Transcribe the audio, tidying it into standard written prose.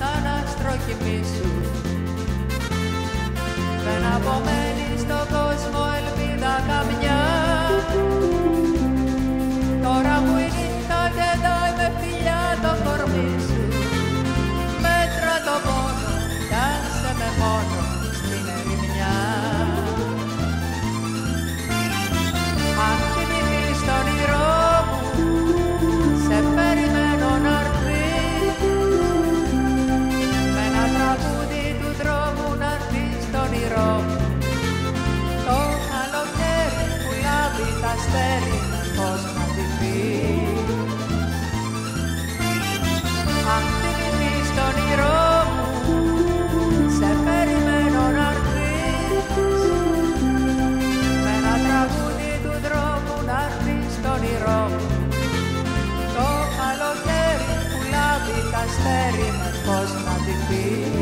σαν αστροκυμί σου. Δεν απομένει στον κόσμο ελπίδα καμιά. Τώρα μου η νύχτα κεντάει με φιλιά το κορμί σου. Μέτρα το πόνο, πιάσε με μόνο στην ερημιά. Αν θυμηθείς τ' όνειρό μου, σε περιμένω να έρθεις. Με ένα τραγούδι του τρόμου να έρθεις τ' όνειρό μου. Το καλοκαίρι που λάβει τ' αστέρι, πώς να θυμηθείς. Αν θυμηθείς τ' όνειρό μου, σε περιμένω να έρθεις. Με ένα τραγούδι του δρόμου να έρθεις τ' όνειρό μου. Το καλοκαίρι που λάβει τ' αστέρι, πώς να θυμηθείς.